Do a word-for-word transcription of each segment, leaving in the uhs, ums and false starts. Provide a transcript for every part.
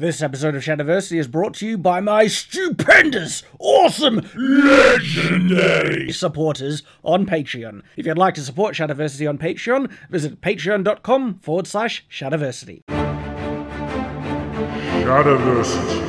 This episode of Shadiversity is brought to you by my stupendous, awesome, legendary supporters on Patreon. If you'd like to support Shadiversity on Patreon, visit patreon.com forward slash Shadiversity. Shadiversity.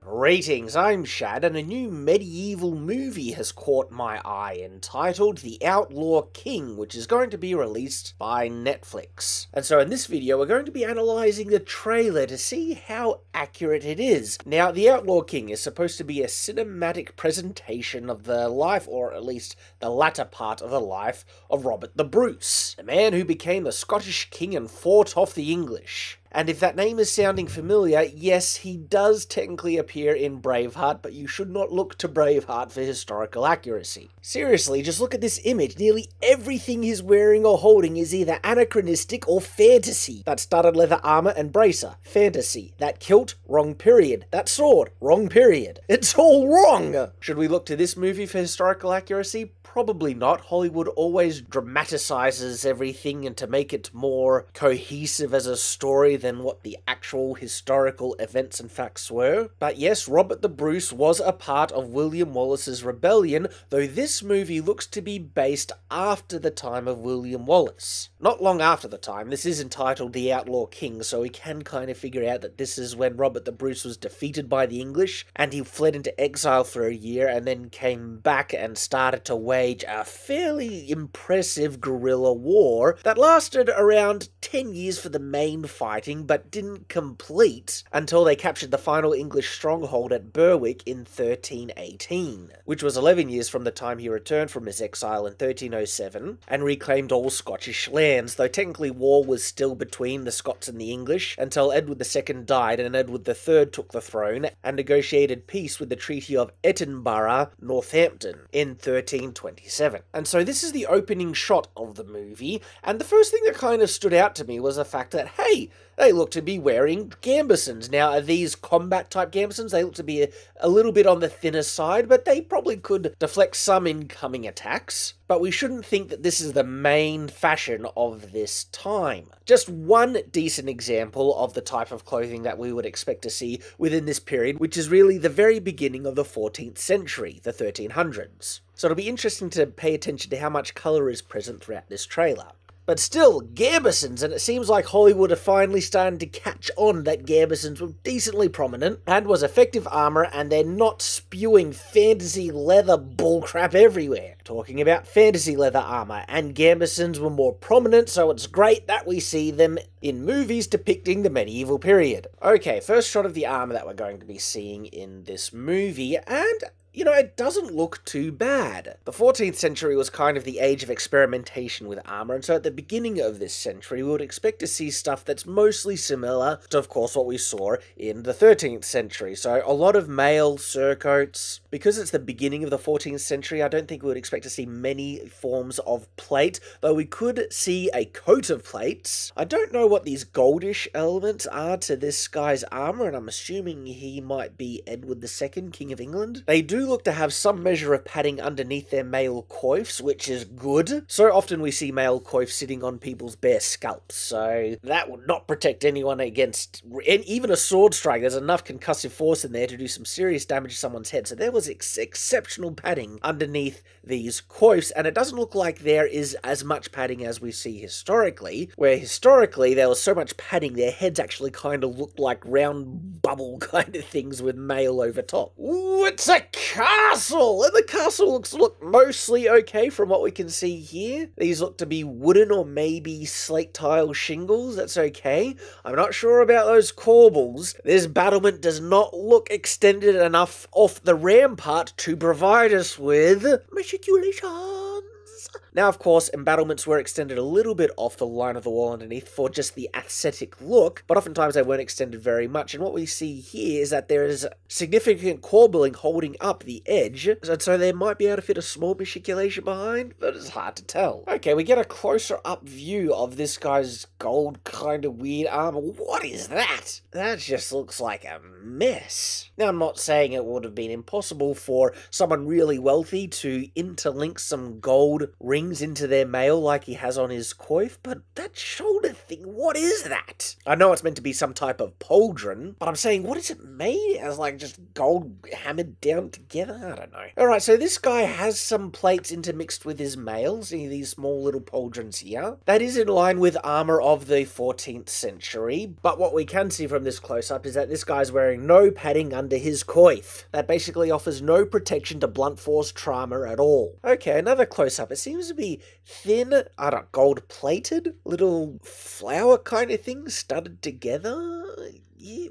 Greetings, I'm Shad, and a new medieval movie has caught my eye entitled The Outlaw King, which is going to be released by Netflix. And so in this video we're going to be analysing the trailer to see how accurate it is. Now, The Outlaw King is supposed to be a cinematic presentation of the life, or at least the latter part of the life, of Robert the Bruce, the man who became the Scottish king and fought off the English. And if that name is sounding familiar, yes, he does technically appear in Braveheart, but you should not look to Braveheart for historical accuracy. Seriously, just look at this image. Nearly everything he's wearing or holding is either anachronistic or fantasy. That studded leather armour and bracer, fantasy. That kilt, wrong period. That sword, wrong period. It's all wrong! Should we look to this movie for historical accuracy? Probably not. Hollywood always dramatizes everything, and to make it more cohesive as a story than what the actual historical events and facts were. But yes, Robert the Bruce was a part of William Wallace's rebellion, though this movie looks to be based after the time of William Wallace. Not long after the time. This is entitled The Outlaw King, so we can kind of figure out that this is when Robert the Bruce was defeated by the English, and he fled into exile for a year, and then came back and started to wage a fairly impressive guerrilla war that lasted around ten years for the main fighting, but didn't complete until they captured the final English stronghold at Berwick in thirteen eighteen, which was eleven years from the time he returned from his exile in thirteen oh seven, and reclaimed all Scottish lands, though technically war was still between the Scots and the English until Edward the Second died and Edward the Third took the throne and negotiated peace with the Treaty of Edinburgh, Northampton, in thirteen twenty-seven. And so this is the opening shot of the movie, and the first thing that kind of stood out to me was the fact that, hey, they look to be wearing gambesons. Now, are these combat-type gambesons? They look to be a, a little bit on the thinner side, but they probably could deflect some incoming attacks. But we shouldn't think that this is the main fashion of this time. Just one decent example of the type of clothing that we would expect to see within this period, which is really the very beginning of the fourteenth century, the thirteen hundreds. So it'll be interesting to pay attention to how much colour is present throughout this trailer. But still, gambesons, and it seems like Hollywood are finally starting to catch on that gambesons were decently prominent and was effective armour, and they're not spewing fantasy leather bullcrap everywhere. Talking about fantasy leather armour, and gambesons were more prominent, so it's great that we see them in movies depicting the medieval period. Okay, first shot of the armour that we're going to be seeing in this movie, and you know, it doesn't look too bad. The fourteenth century was kind of the age of experimentation with armour, and so at the beginning of this century we would expect to see stuff that's mostly similar to, of course, what we saw in the thirteenth century. So a lot of mail, surcoats. Because it's the beginning of the fourteenth century, I don't think we would expect to see many forms of plate, though we could see a coat of plates. I don't know what these goldish elements are to this guy's armour, and I'm assuming he might be Edward the Second, King of England. They do look to have some measure of padding underneath their mail coifs, which is good. So often we see mail coifs sitting on people's bare scalps, so that would not protect anyone against even a sword strike. There's enough concussive force in there to do some serious damage to someone's head, so there was ex exceptional padding underneath these coifs, and it doesn't look like there is as much padding as we see historically, where historically there was so much padding their heads actually kind of looked like round bubble kind of things with mail over top. Ooh, it's a castle! And the castle looks look mostly okay from what we can see here. These look to be wooden or maybe slate tile shingles. That's okay. I'm not sure about those corbels. This battlement does not look extended enough off the rampart to provide us with matriculations. Now, of course, embattlements were extended a little bit off the line of the wall underneath for just the aesthetic look, but oftentimes they weren't extended very much, and what we see here is that there is significant corbelling holding up the edge, and so they might be able to fit a small matriculation behind, but it's hard to tell. Okay, we get a closer-up view of this guy's gold kind of weird armour. What is that? That just looks like a mess. Now, I'm not saying it would have been impossible for someone really wealthy to interlink some gold rings things into their mail like he has on his coif, but that shoulder thing, what is that? I know it's meant to be some type of pauldron, but I'm saying, what is it made as? Like just gold hammered down together? I don't know. Alright, so this guy has some plates intermixed with his mail. See these small little pauldrons here? That is in line with armour of the fourteenth century, but what we can see from this close-up is that this guy's wearing no padding under his coif. That basically offers no protection to blunt force trauma at all. Okay, another close-up. It seems to be thin, I don't know, gold-plated, little flower kind of thing studded together. Yeah,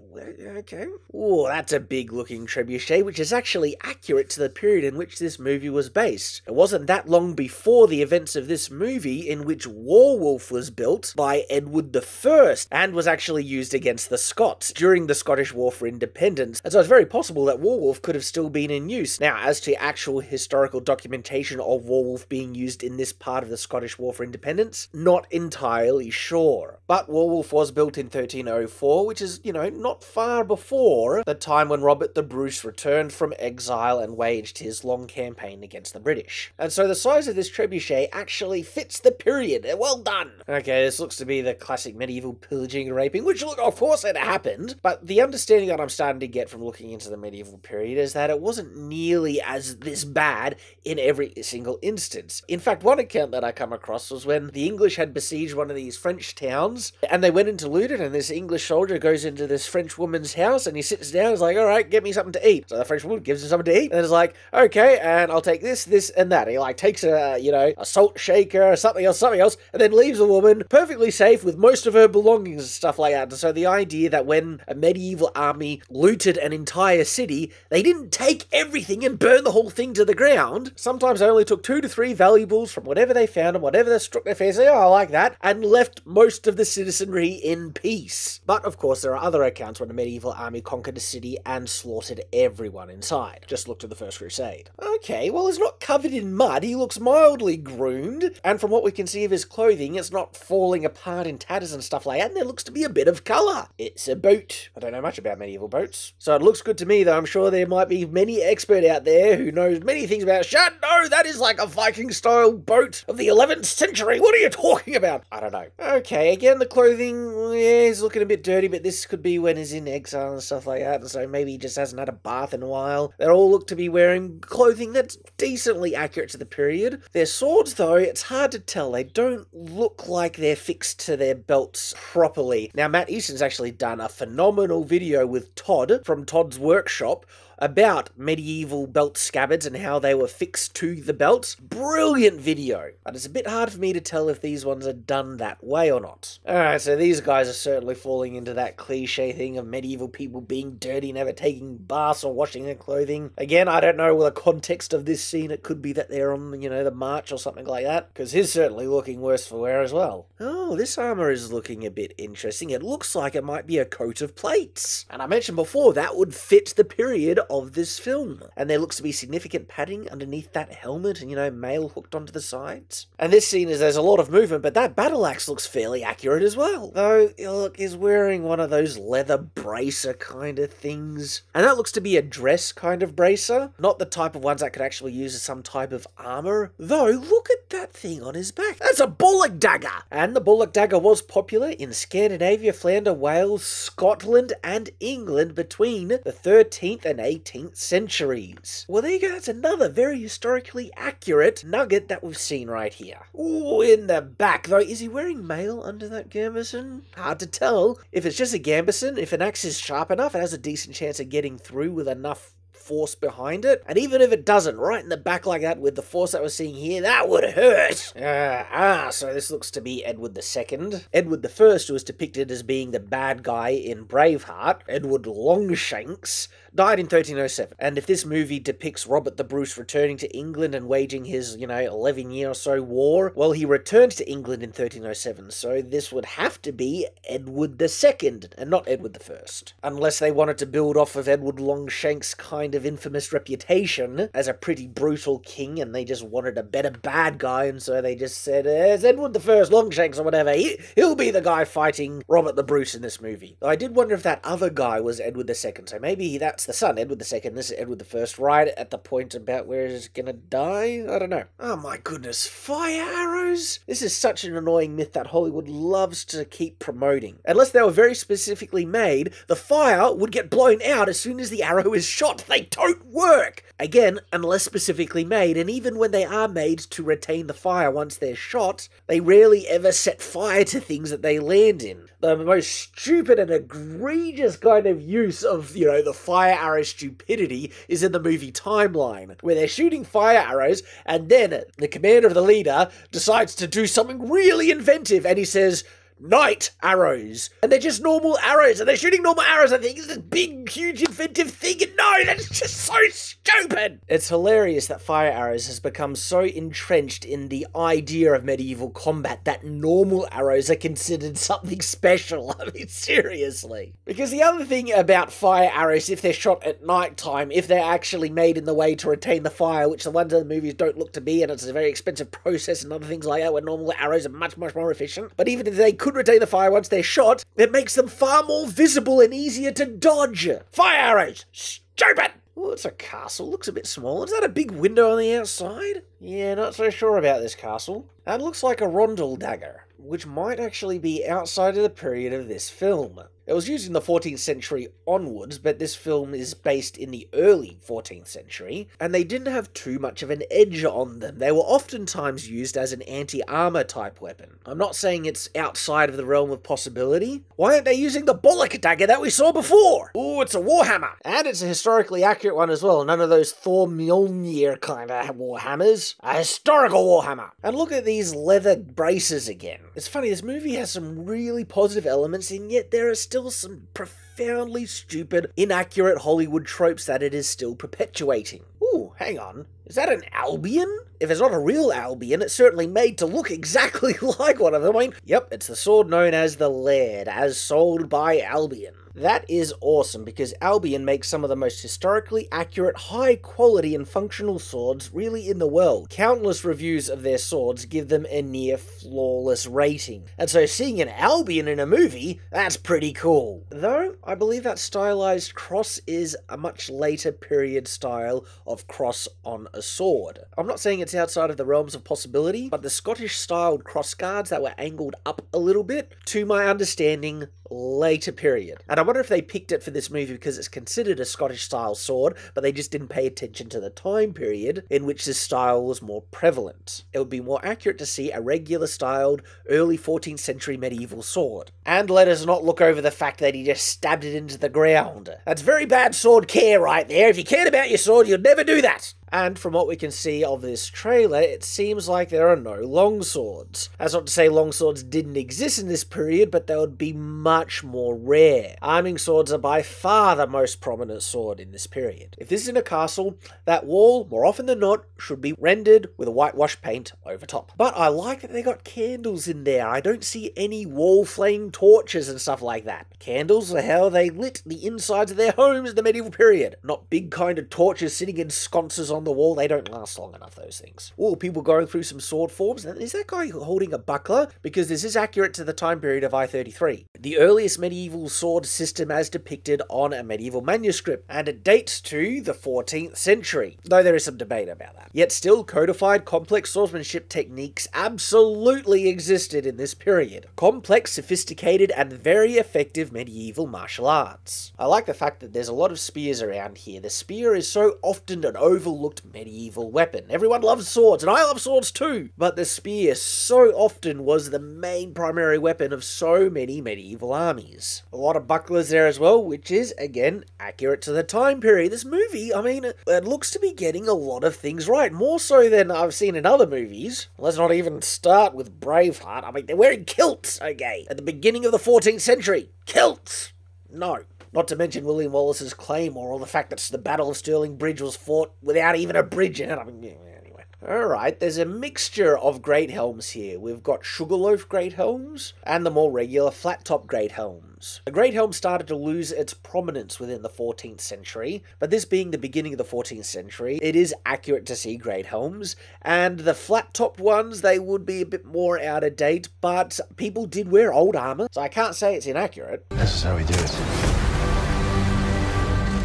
okay. Oh, that's a big-looking trebuchet, which is actually accurate to the period in which this movie was based. It wasn't that long before the events of this movie in which Warwolf was built by Edward the First and was actually used against the Scots during the Scottish War for Independence, and so it's very possible that Warwolf could have still been in use. Now, as to actual historical documentation of Warwolf being used in this part of the Scottish War for Independence, not entirely sure. But Warwolf was built in thirteen oh four, which is, you know, Know, not far before the time when Robert the Bruce returned from exile and waged his long campaign against the British. And so the size of this trebuchet actually fits the period. Well done! Okay, this looks to be the classic medieval pillaging and raping, which, look, of course it happened, but the understanding that I'm starting to get from looking into the medieval period is that it wasn't nearly as this bad in every single instance. In fact, one account that I come across was when the English had besieged one of these French towns, and they went in to loot it, and this English soldier goes into this French woman's house, and he sits down and is like, alright, get me something to eat. So the French woman gives him something to eat, and is like, okay, and I'll take this, this, and that. And he, like, takes a, you know, a salt shaker, or something else, something else, and then leaves the woman perfectly safe with most of her belongings and stuff like that. And so the idea that when a medieval army looted an entire city, they didn't take everything and burn the whole thing to the ground. Sometimes they only took two to three valuables from whatever they found and whatever that struck their fancy, oh, I like that, and left most of the citizenry in peace. But, of course, there are other accounts when a medieval army conquered a city and slaughtered everyone inside. Just look to the First Crusade. Okay, well, he's not covered in mud, he looks mildly groomed, and from what we can see of his clothing, it's not falling apart in tatters and stuff like that, and there looks to be a bit of colour. It's a boat. I don't know much about medieval boats, so it looks good to me, though I'm sure there might be many expert out there who knows many things about, shut, no, that is like a Viking-style boat of the eleventh century, what are you talking about? I don't know. Okay, again, the clothing, yeah, he's looking a bit dirty, but this could be when he's in exile and stuff like that, and so maybe he just hasn't had a bath in a while. They all look to be wearing clothing that's decently accurate to the period. Their swords, though, it's hard to tell. They don't look like they're fixed to their belts properly. Now, Matt Easton's actually done a phenomenal video with Todd from Todd's Workshop about medieval belt scabbards and how they were fixed to the belts. Brilliant video, but it's a bit hard for me to tell if these ones are done that way or not. Alright, so these guys are certainly falling into that cliche thing of medieval people being dirty, never taking baths or washing their clothing. Again, I don't know the context of this scene. It could be that they're on, you know, the march or something like that, because he's certainly looking worse for wear as well. Oh, this armour is looking a bit interesting. It looks like it might be a coat of plates. And I mentioned before, that would fit the period of this film, and there looks to be significant padding underneath that helmet and, you know, mail hooked onto the sides. And this scene is, there's a lot of movement, but that battle axe looks fairly accurate as well, though, look, he's wearing one of those leather bracer kind of things, and that looks to be a dress kind of bracer, not the type of ones I could actually use as some type of armor. Though, look at that thing on his back, that's a bullock dagger, and the bullock dagger was popular in Scandinavia, Flanders, Wales, Scotland and England between the thirteenth and eighteenth centuries. Well, there you go, that's another very historically accurate nugget that we've seen right here. Ooh, in the back, though, is he wearing mail under that gambeson? Hard to tell. If it's just a gambeson, if an axe is sharp enough, it has a decent chance of getting through with enough force behind it, and even if it doesn't, right in the back like that with the force that we're seeing here, that would hurt. Uh, ah, so this looks to be Edward the Second. Edward the First was depicted as being the bad guy in Braveheart. Edward Longshanks died in thirteen oh seven, and if this movie depicts Robert the Bruce returning to England and waging his, you know, eleven year or so war, well, he returned to England in thirteen oh seven, so this would have to be Edward the Second, and not Edward the First, unless they wanted to build off of Edward Longshanks' kind of infamous reputation as a pretty brutal king, and they just wanted a better bad guy, and so they just said, as Edward the First, Longshanks or whatever, he, he'll be the guy fighting Robert the Bruce in this movie. Though I did wonder if that other guy was Edward the Second, so maybe that's that's the son, Edward the Second. This is Edward the First, right at the point about where he's gonna die. I don't know. Oh my goodness, fire arrows? This is such an annoying myth that Hollywood loves to keep promoting. Unless they were very specifically made, the fire would get blown out as soon as the arrow is shot. They don't work! Again, unless specifically made, and even when they are made to retain the fire once they're shot, they rarely ever set fire to things that they land in. The most stupid and egregious kind of use of, you know, the fire arrow stupidity is in the movie Timeline, where they're shooting fire arrows, and then the commander of the leader decides to do something really inventive, and he says, night arrows, and they're just normal arrows, and they're shooting normal arrows. I think it's this big, huge, inventive thing, and no, that's just so stupid! It's hilarious that fire arrows has become so entrenched in the idea of medieval combat that normal arrows are considered something special. I mean, seriously. Because the other thing about fire arrows, if they're shot at night time, if they're actually made in the way to retain the fire, which the ones in the movies don't look to be, and it's a very expensive process and other things like that, where normal arrows are much, much more efficient, but even if they could retain the fire once they're shot, it makes them far more visible and easier to dodge. Fire arrows! Stupid! Oh, it's a castle. Looks a bit small. Is that a big window on the outside? Yeah, not so sure about this castle. That looks like a rondel dagger, which might actually be outside of the period of this film. It was used in the fourteenth century onwards, but this film is based in the early fourteenth century, and they didn't have too much of an edge on them. They were oftentimes used as an anti-armor type weapon. I'm not saying it's outside of the realm of possibility. Why aren't they using the bullock dagger that we saw before? Ooh, it's a warhammer! And it's a historically accurate one as well. None of those Thor Mjolnir kind of warhammers. A historical warhammer! And look at these leather braces again. It's funny, this movie has some really positive elements, and yet there are still Still some profoundly stupid, inaccurate Hollywood tropes that it is still perpetuating. Ooh, hang on. Is that an Albion? If it's not a real Albion, it's certainly made to look exactly like one of them. I mean, yep, it's the sword known as the Laird, as sold by Albion. That is awesome, because Albion makes some of the most historically accurate, high-quality and functional swords really in the world. Countless reviews of their swords give them a near-flawless rating. And so seeing an Albion in a movie, that's pretty cool. Though, I believe that stylized cross is a much later period style of cross on a sword. I'm not saying it's outside of the realms of possibility, but the Scottish-styled cross guards that were angled up a little bit, to my understanding, later period. And I wonder if they picked it for this movie because it's considered a Scottish-style sword, but they just didn't pay attention to the time period in which this style was more prevalent. It would be more accurate to see a regular-styled, early fourteenth century medieval sword. And let us not look over the fact that he just stabbed it into the ground. That's very bad sword care right there. If you cared about your sword, you'd never do that! And from what we can see of this trailer, it seems like there are no longswords. That's not to say longswords didn't exist in this period, but they would be much more rare. Arming swords are by far the most prominent sword in this period. If this is in a castle, that wall, more often than not, should be rendered with a whitewash paint over top. But I like that they got candles in there. I don't see any wall flame torches and stuff like that. Candles are how they lit the insides of their homes in the medieval period, not big kind of torches sitting in sconces on the wall. They don't last long enough, those things. Ooh, people going through some sword forms. Is that guy holding a buckler? Because this is accurate to the time period of I thirty-three, the earliest medieval sword system as depicted on a medieval manuscript, and it dates to the fourteenth century, though there is some debate about that. Yet still, codified complex swordsmanship techniques absolutely existed in this period. Complex, sophisticated, and very effective medieval martial arts. I like the fact that there's a lot of spears around here. The spear is so often an overlooked medieval weapon. Everyone loves swords, and I love swords too, but the spear so often was the main primary weapon of so many medieval armies. A lot of bucklers there as well, which is, again, accurate to the time period. This movie, I mean, it looks to be getting a lot of things right, more so than I've seen in other movies. Let's not even start with Braveheart. I mean, they're wearing kilts, okay, at the beginning of the fourteenth century. Kilts! No. Not to mention William Wallace's claymore, or the fact that the Battle of Stirling Bridge was fought without even a bridge in it. I mean, anyway. Alright, there's a mixture of great helms here. We've got sugarloaf great helms, and the more regular flat-top great helms. The great helm started to lose its prominence within the fourteenth century, but this being the beginning of the fourteenth century, it is accurate to see great helms, and the flat-topped ones, they would be a bit more out of date, but people did wear old armour, so I can't say it's inaccurate. This is how we do it.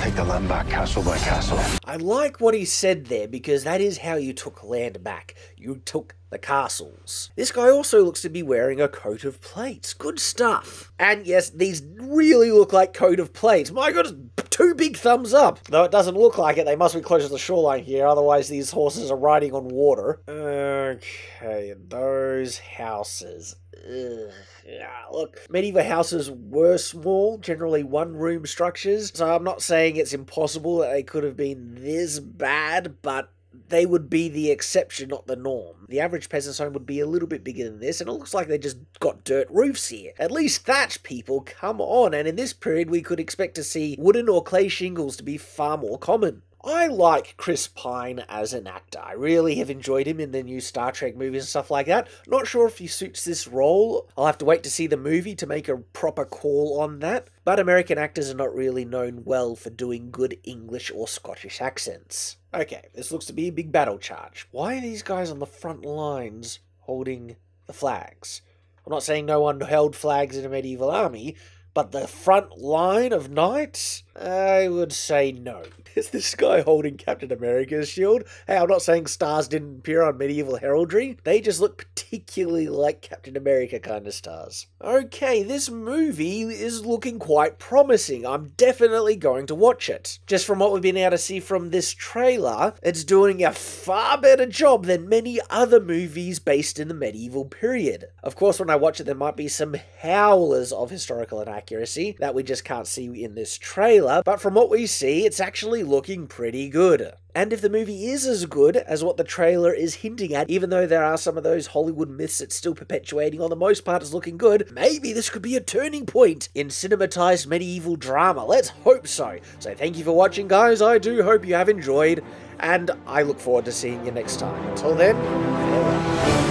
take the land back castle by castle. I like what he said there, because that is how you took land back. You took the castles. This guy also looks to be wearing a coat of plates. Good stuff. And yes, these really look like coat of plates. My goodness, two big thumbs up. Though it doesn't look like it, they must be close to the shoreline here, otherwise these horses are riding on water. Okay, those houses. Ugh. Yeah, look, medieval houses were small, generally one-room structures, so I'm not saying it's impossible that they could have been this bad, but they would be the exception, not the norm. The average peasant's home would be a little bit bigger than this, and it looks like they just got dirt roofs here. At least thatch, people, come on, and in this period we could expect to see wooden or clay shingles to be far more common. I like Chris Pine as an actor. I really have enjoyed him in the new Star Trek movies and stuff like that. Not sure if he suits this role. I'll have to wait to see the movie to make a proper call on that. But American actors are not really known well for doing good English or Scottish accents. Okay, this looks to be a big battle charge. Why are these guys on the front lines holding the flags? I'm not saying no one held flags in a medieval army, but the front line of knights? I would say no. Is this guy holding Captain America's shield? Hey, I'm not saying stars didn't appear on medieval heraldry. They just look particularly like Captain America kind of stars. Okay, this movie is looking quite promising. I'm definitely going to watch it. Just from what we've been able to see from this trailer, it's doing a far better job than many other movies based in the medieval period. Of course, when I watch it, there might be some howlers of historical inaccuracy that we just can't see in this trailer. But from what we see, it's actually looking pretty good. And if the movie is as good as what the trailer is hinting at, even though there are some of those Hollywood myths it's still perpetuating, on the most part it's looking good, maybe this could be a turning point in cinematized medieval drama. Let's hope so. So thank you for watching, guys. I do hope you have enjoyed, and I look forward to seeing you next time. Until then, farewell.